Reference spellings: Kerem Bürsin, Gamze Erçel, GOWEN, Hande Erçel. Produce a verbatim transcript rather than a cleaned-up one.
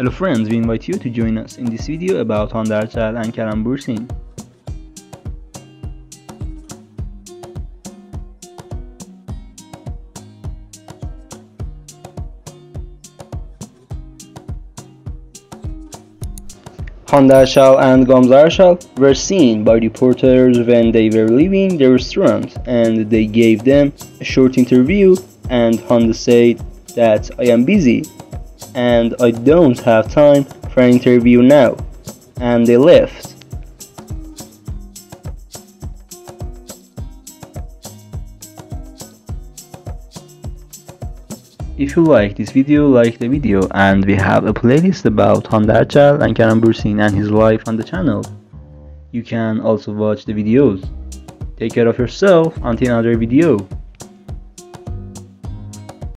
Hello friends, we invite you to join us in this video about Hande Erçel and Kerem Bürsin. Hande Erçel and Gamze Erçel were seen by reporters when they were leaving the restaurant, and they gave them a short interview, and Hande said that I am busy and I don't have time for an interview now, and they left. If you like this video, like the video, and we have a playlist about Hande Erçel and Kerem Bürsin and his life on the channel. You can also watch the videos. Take care of yourself until another video.